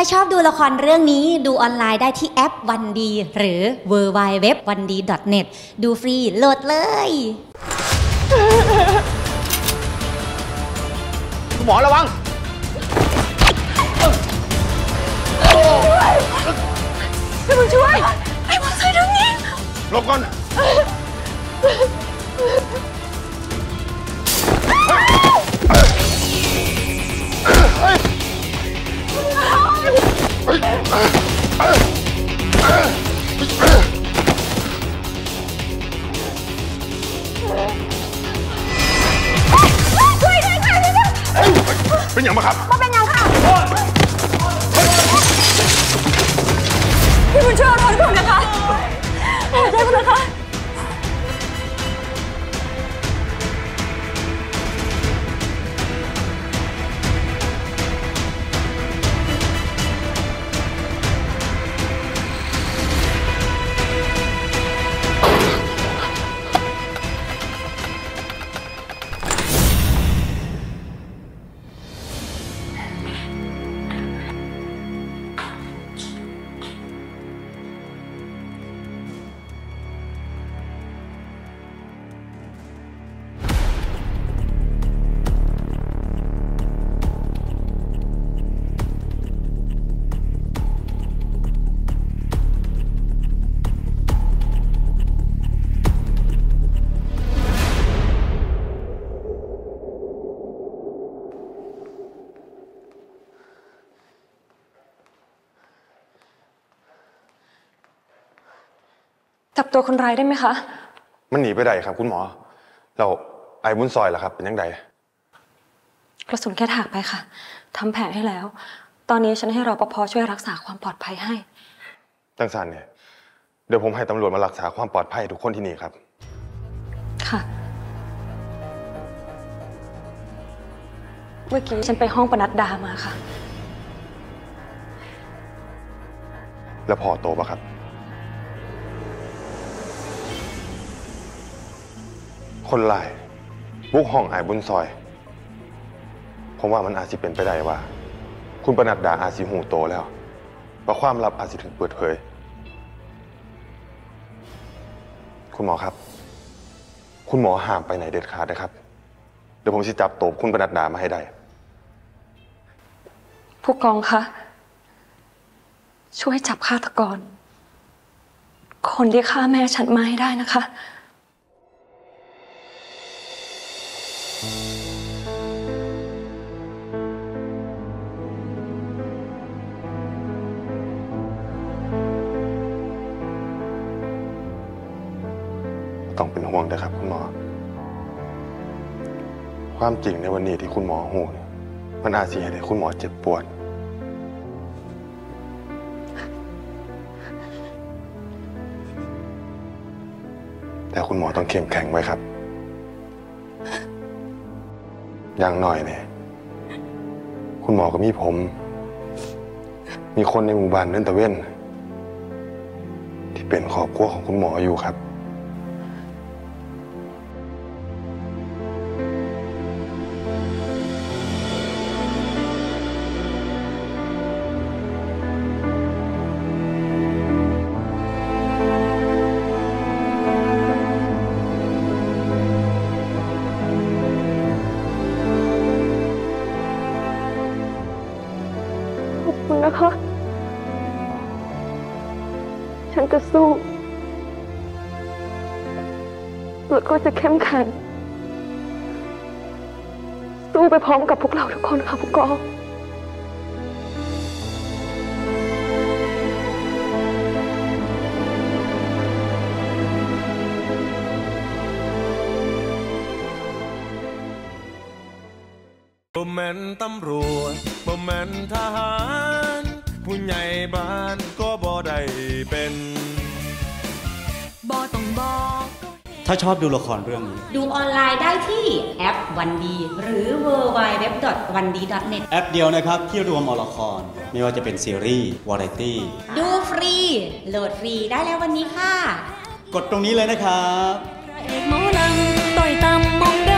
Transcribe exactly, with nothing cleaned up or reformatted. ถ้าชอบดูละครเรื่องนี้ดูออนไลน์ได้ที่แอปวันดีหรือ ดับเบิลยู ดับเบิลยู ดับเบิลยู ดอท วันดี ดอท เน็ต ดูฟรีโหลดเลยคุณหมอระวังให้มึงช่วยให้มึงช่วยดึงนี้หลบก่อนเป็นอย่างไรครับมาเป็นอย่างค่ะพี่บุญช่วยเอารถผมนะคะเอาใจผมนะคะจับตัวคนร้ายได้ไหมคะมันหนีไปไหนครับคุณหมอเราไอ้บุญซอยล่ะครับเป็นยังไงกระสุนแค่ถากไปค่ะทำแผลให้แล้วตอนนี้ฉันให้รปภ.ช่วยรักษาความปลอดภัยให้ตั้งสันเนี่ยเดี๋ยวผมให้ตำรวจมารักษาความปลอดภัยทุกคนที่นี่ครับค่ะเมื่อกี้ฉันไปห้องปนัดดามาค่ะแล้วพอโตปะครับคนลายบุกห้องไอ้บุญซอยผมว่ามันอาจจะเป็นไปได้ว่าคุณปนัดดาอาจจะหูโตแล้วว่าความลับอาจจะถึงเปิดเผยคุณหมอครับคุณหมอห้ามไปไหนเด็ดขาดนะครับเดี๋ยวผมจะจับตัวคุณปนัดดามาให้ได้ผู้กองคะช่วยจับฆาตกรคนที่ฆ่าแม่ฉันมาให้ได้นะคะต้องเป็นห่วงนะครับคุณหมอความจริงในวันนี้ที่คุณหมอหูมันอาจจะให้คุณหมอเจ็บปวดแต่คุณหมอต้องเข้มแข็งไว้ครับอย่างหน่อยเนี่ยคุณหมอก็มีผมมีคนในหมู่บ้านเดินตะเวนที่เป็นครอบครัวของคุณหมออยู่ครับฉันจะสู้แล้วก็จะเข้มแข็งสู้ไปพร้อมกับพวกเราทุกคนค่ะผู้กองบ่แม่นตำรวจบ่แม่นทหารผู้ใหญ่บ้านก็บ่ได้เป็นบ่ต้องบอกถ้าชอบดูละครเรื่องนี้ดูออนไลน์ได้ที่แอปวันดีหรือ ดับเบิลยู ดับเบิลยู ดับเบิลยู ดอท วันดี ดอท เน็ต แอปเดียวนะครับที่รวมเอาละครไม่ว่าจะเป็นซีรีส์วาไรตี้ดูฟรีโหลดฟรีได้แล้ววันนี้ค่ะกดตรงนี้เลยนะครับ